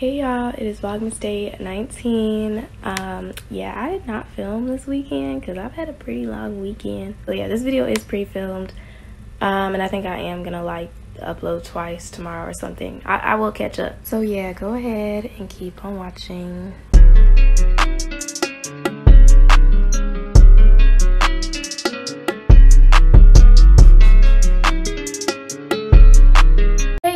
Hey y'all, it is Vlogmas day 19. Yeah, I did not film this weekend because I've had a pretty long weekend. So yeah, this video is pre-filmed, and I think I am gonna like upload twice tomorrow or something. I will catch up. So yeah, go ahead and keep on watching.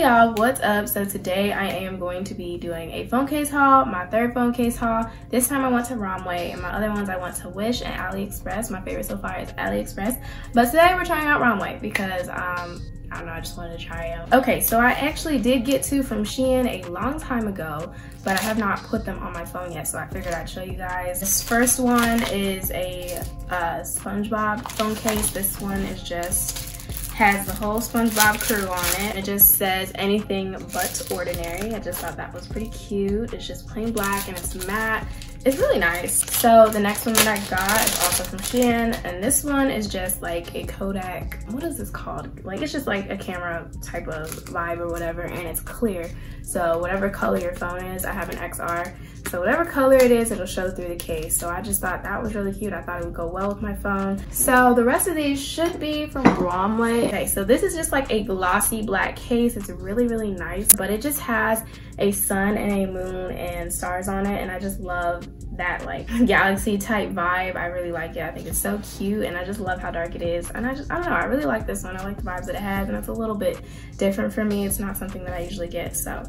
Y'all, what's up? So today I am going to be doing a phone case haul, my third phone case haul. This time I went to ROMWE, and my other ones I went to Wish and AliExpress. My favorite so far is AliExpress, but today we're trying out ROMWE because I don't know, I just wanted to try it out. Okay, so I actually did get two from Shein a long time ago, but I have not put them on my phone yet, so I figured I'd show you guys. This first one is a SpongeBob phone case. This one is just has the whole SpongeBob crew on it. It just says anything but ordinary. I just thought that was pretty cute. It's just plain black and it's matte. It's really nice. So the next one that I got is also from Shein, and this one is just like a Kodak, what is this called? Like, it's just like a camera type of vibe or whatever, and it's clear. So whatever color your phone is, I have an XR. So whatever color it is, it'll show through the case. So I just thought that was really cute. I thought it would go well with my phone. So the rest of these should be from ROMWE. Okay, so this is just like a glossy black case. It's really, really nice, but it just has a sun and a moon and stars on it. And I just love that like galaxy type vibe. I really like it. I think it's so cute, and I just love how dark it is. And I don't know, I really like this one. I like the vibes that it has, and it's a little bit different for me. It's not something that I usually get. So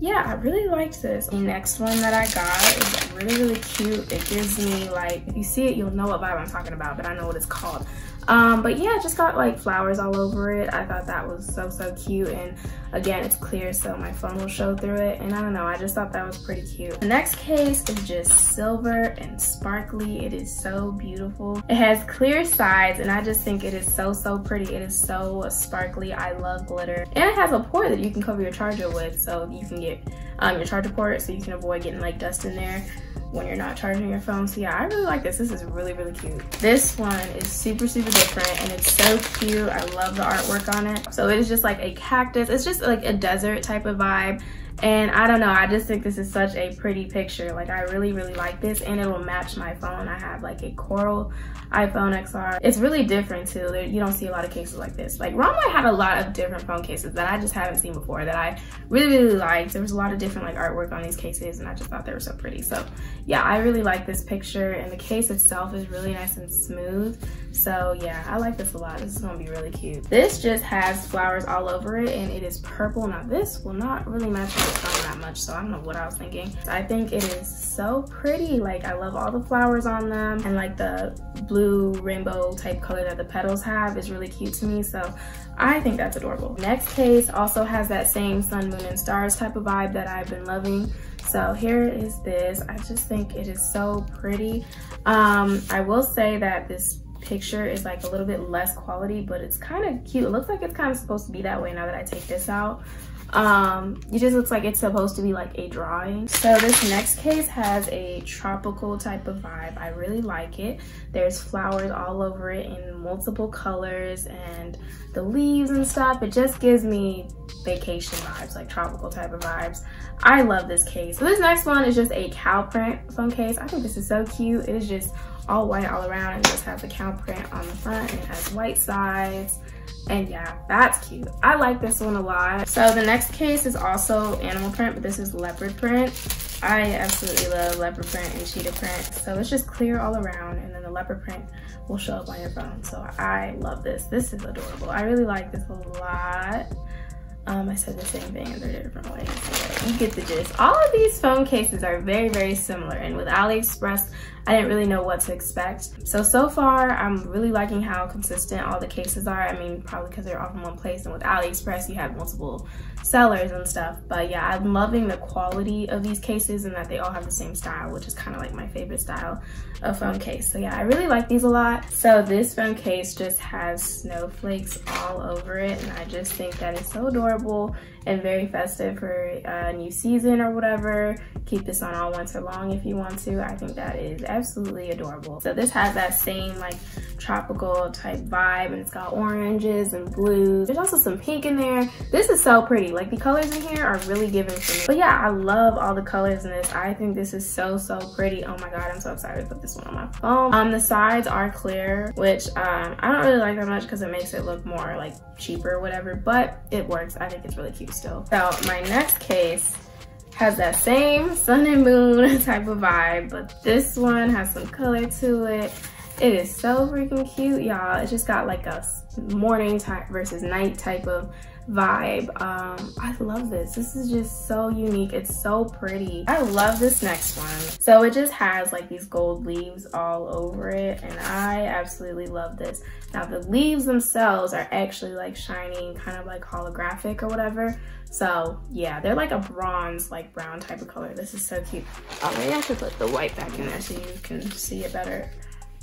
yeah, I really liked this. The next one that I got is really, really cute. It gives me like, if you see it, you'll know what vibe I'm talking about, but I know what it's called. But yeah, I just got like flowers all over it. I thought that was so, so cute. And again, it's clear, so my phone will show through it. And I don't know, I just thought that was pretty cute. The next case is just silver and sparkly. It is so beautiful. It has clear sides, and I just think it is so, so pretty. It is so sparkly. I love glitter. And it has a port that you can cover your charger with, so you can get your charger port, so you can avoid getting like dust in there when you're not charging your phone. So yeah, I really like this. This is really, really cute. This one is super, super different, and it's so cute. I love the artwork on it. So it is just like a cactus. It's just like a desert type of vibe. And I don't know, I just think this is such a pretty picture. Like, I really, really like this, and it'll match my phone. I have like a coral iPhone XR. It's really different too. You don't see a lot of cases like this. Like, ROMWE had a lot of different phone cases that I just haven't seen before that I really, really liked. There was a lot of different like artwork on these cases, and I just thought they were so pretty. So yeah, I really like this picture, and the case itself is really nice and smooth. So yeah, I like this a lot. This is gonna be really cute. This just has flowers all over it, and it is purple. Now this will not really match my phone that much, so I don't know what I was thinking. I think it is so pretty. Like, I love all the flowers on them, and like the blue rainbow type color that the petals have is really cute to me. So I think that's adorable. Next case also has that same sun, moon, and stars type of vibe that I've been loving. So here is this. I just think it is so pretty. I will say that this picture is like a little bit less quality, but it's kind of cute. It looks like it's kind of supposed to be that way now that I take this out. It just looks like it's supposed to be like a drawing. So this next case has a tropical type of vibe. I really like it. There's flowers all over it in multiple colors, and the leaves and stuff. It just gives me vacation vibes, like tropical type of vibes. I love this case. So this next one is just a cow print phone case. I think this is so cute. It is just all white all around, and just has a cow print on the front, and it has white sides. And yeah, that's cute. I like this one a lot. So the next case is also animal print, but this is leopard print. I absolutely love leopard print and cheetah print. So it's just clear all around, and then the leopard print will show up on your phone. So I love this. This is adorable. I really like this a lot. I said the same thing in their different ways, so you get the gist. All of these phone cases are very, very similar, and with AliExpress, I didn't really know what to expect. So far, I'm really liking how consistent all the cases are. I mean, probably because they're all from one place, and with AliExpress, you have multiple sellers and stuff. But yeah, I'm loving the quality of these cases, and that they all have the same style, which is kind of like my favorite style of phone case. So yeah, I really like these a lot. So this phone case just has snowflakes all over it, and I just think that it's so adorable. adorable and very festive for a new season or whatever. Keep this on all winter long if you want to. I think that is absolutely adorable. So this has that same like tropical type vibe, and it's got oranges and blues. There's also some pink in there. This is so pretty. Like, the colors in here are really giving for me. But yeah, I love all the colors in this. I think this is so, so pretty. Oh my god, I'm so excited to put this one on my phone. The sides are clear, which I don't really like that much because it makes it look more like cheaper or whatever, but it works. I think it's really cute still. So my next case has that same sun and moon type of vibe, but this one has some color to it. It is so freaking cute, y'all. It's just got like a morning type versus night type of vibe. I love this. This is just so unique. It's so pretty. I love this next one. So it just has like these gold leaves all over it, and I absolutely love this. Now the leaves themselves are actually like shining, kind of like holographic or whatever. So yeah, they're like a bronze, like brown type of color. This is so cute. Oh, maybe I should put the white back in there so you can see it better.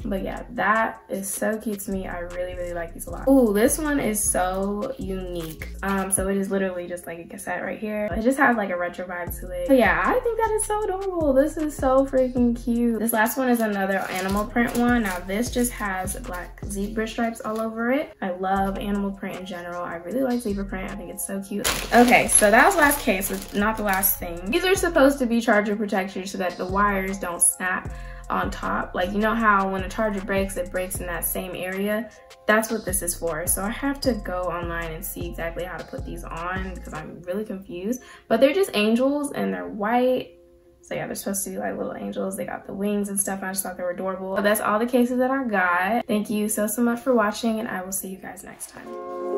But yeah, that is so cute to me. I really, really like these a lot. Ooh, this one is so unique. So it is literally just like a cassette right here. It just has like a retro vibe to it. But yeah, I think that is so adorable. This is so freaking cute. This last one is another animal print one. Now this just has black zebra stripes all over it. I love animal print in general. I really like zebra print. I think it's so cute. Okay, so that was last case, but not the last thing. These are supposed to be charger protectors so that the wires don't snap on top. Like, you know how when a charger breaks, it breaks in that same area? That's what this is for. So I have to go online and see exactly how to put these on because I'm really confused. But they're just angels and they're white. So yeah, they're supposed to be like little angels. They got the wings and stuff. And I just thought they were adorable. But that's all the cases that I got. Thank you so, so much for watching, and I will see you guys next time.